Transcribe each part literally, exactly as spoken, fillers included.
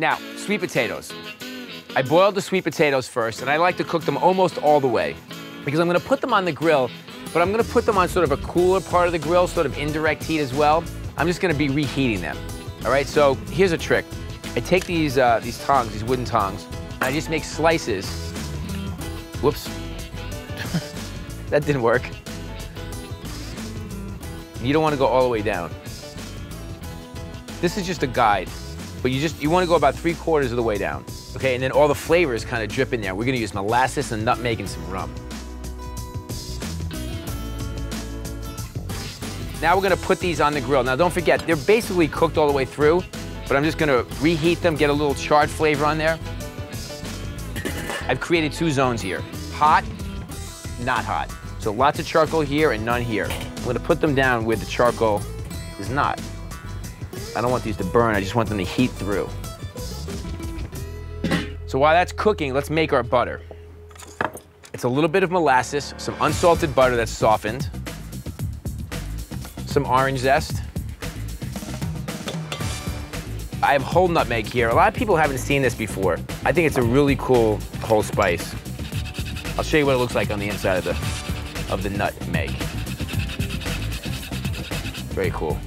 Now, sweet potatoes. I boiled the sweet potatoes first, and I like to cook them almost all the way because I'm gonna put them on the grill, but I'm gonna put them on sort of a cooler part of the grill, sort of indirect heat as well. I'm just gonna be reheating them. All right, so here's a trick. I take these, uh, these tongs, these wooden tongs, and I just make slices. Whoops. That didn't work. You don't wanna go all the way down. This is just a guide, but you just, you wanna go about three quarters of the way down, okay? And then all the flavors kinda drip in there. We're gonna use molasses and nutmeg and some rum. Now we're gonna put these on the grill. Now don't forget, they're basically cooked all the way through, but I'm just gonna reheat them, get a little charred flavor on there. I've created two zones here, hot, not hot. So lots of charcoal here and none here. I'm gonna put them down where the charcoal is not. I don't want these to burn, I just want them to heat through. So while that's cooking, let's make our butter. It's a little bit of molasses, some unsalted butter that's softened, some orange zest, I have whole nutmeg here. A lot of people haven't seen this before. I think it's a really cool whole spice. I'll show you what it looks like on the inside of the, of the nutmeg. Very cool.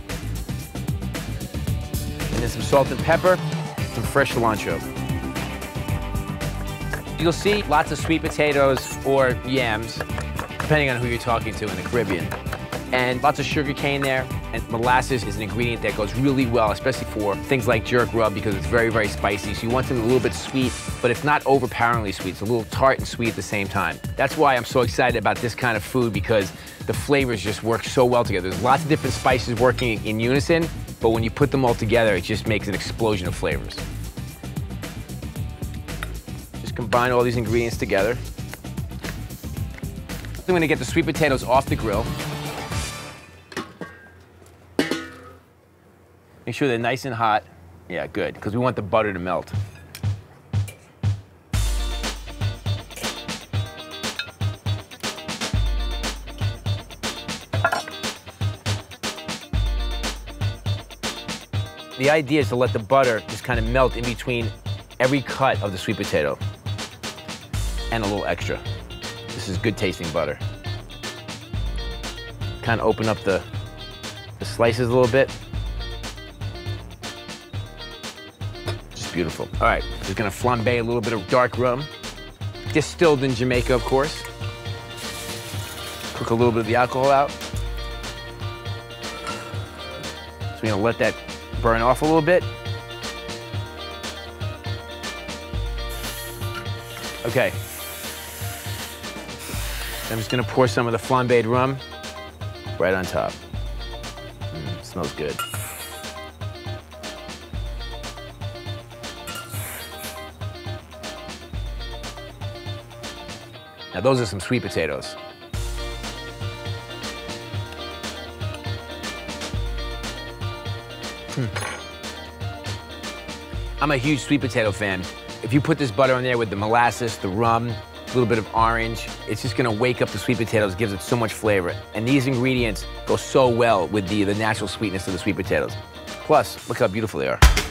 And then some salt and pepper, some fresh cilantro. You'll see lots of sweet potatoes or yams, depending on who you're talking to in the Caribbean. And lots of sugar cane there. And molasses is an ingredient that goes really well, especially for things like jerk rub because it's very, very spicy. So you want something a little bit sweet, but it's not overpoweringly sweet. It's a little tart and sweet at the same time. That's why I'm so excited about this kind of food because the flavors just work so well together. There's lots of different spices working in unison, but when you put them all together, it just makes an explosion of flavors. Just combine all these ingredients together. I'm gonna get the sweet potatoes off the grill. Make sure they're nice and hot. Yeah, good, because we want the butter to melt. The idea is to let the butter just kind of melt in between every cut of the sweet potato and a little extra. This is good tasting butter. Kind of open up the, the slices a little bit. Beautiful. All right, just gonna flambe a little bit of dark rum. Distilled in Jamaica, of course. Cook a little bit of the alcohol out. So we're gonna let that burn off a little bit. Okay. I'm just gonna pour some of the flambéed rum right on top. Mm, smells good. Now those are some sweet potatoes. Hmm. I'm a huge sweet potato fan. If you put this butter on there with the molasses, the rum, a little bit of orange, it's just gonna wake up the sweet potatoes, gives it so much flavor. And these ingredients go so well with the, the natural sweetness of the sweet potatoes. Plus, look how beautiful they are.